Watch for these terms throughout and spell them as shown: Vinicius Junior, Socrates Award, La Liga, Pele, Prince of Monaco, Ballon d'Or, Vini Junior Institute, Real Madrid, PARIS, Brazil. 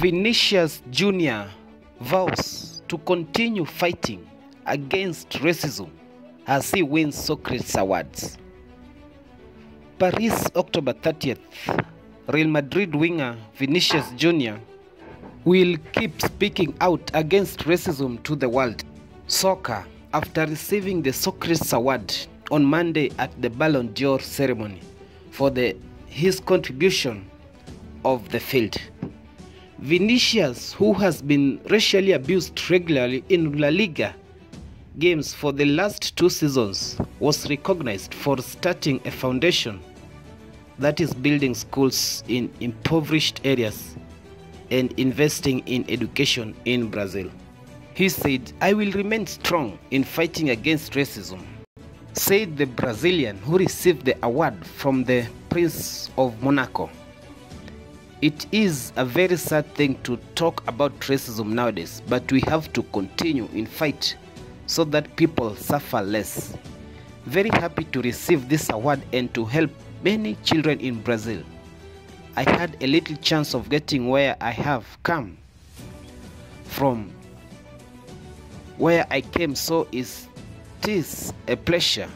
Vinicius Junior vows to continue fighting against racism as he wins Socrates Awards. Paris, October 30th, Real Madrid winger Vinicius Junior will keep speaking out against racism to the world. Soccer, after receiving the Socrates Award on Monday at the Ballon d'Or ceremony for his contribution of the field. Vinicius, who has been racially abused regularly in La Liga games for the last two seasons, was recognized for starting a foundation that is building schools in impoverished areas and investing in education in Brazil. He said, "I will remain strong in fighting against racism," said the Brazilian who received the award from the Prince of Monaco. It is a very sad thing to talk about racism nowadays, but we have to continue in fight so that people suffer less. Very happy to receive this award and to help many children in Brazil. I had a little chance of getting where I have come from. Where I came, so it is a pleasure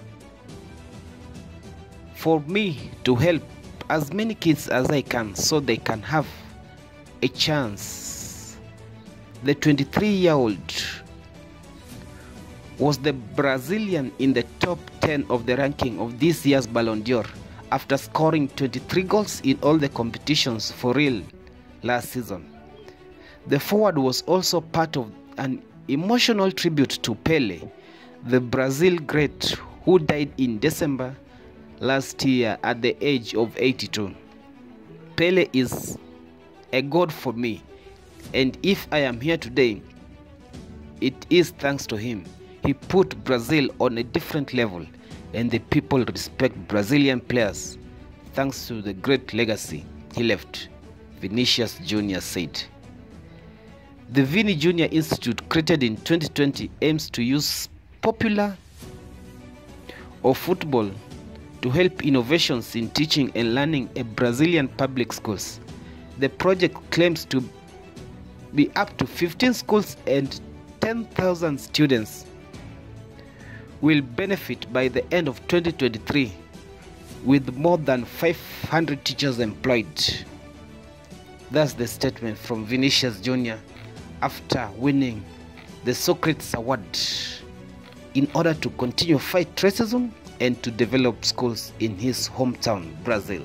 for me to help as many kids as I can so they can have a chance." The 23-year-old was the Brazilian in the top 10 of the ranking of this year's Ballon d'Or after scoring 23 goals in all the competitions for Real last season. The forward was also part of an emotional tribute to Pele, the Brazil great who died in December last year at the age of 82. "Pele is a god for me, and if I am here today, it is thanks to him. He put Brazil on a different level, and the people respect Brazilian players thanks to the great legacy he left," Vinicius Junior said. The Vini Junior Institute, created in 2020, aims to use popular or football to help innovations in teaching and learning at Brazilian public schools. The project claims to be up to 15 schools and 10,000 students will benefit by the end of 2023, with more than 500 teachers employed. That's the statement from Vinicius Junior after winning the Socrates Award in order to continue fight racism and to develop schools in his hometown, Brazil.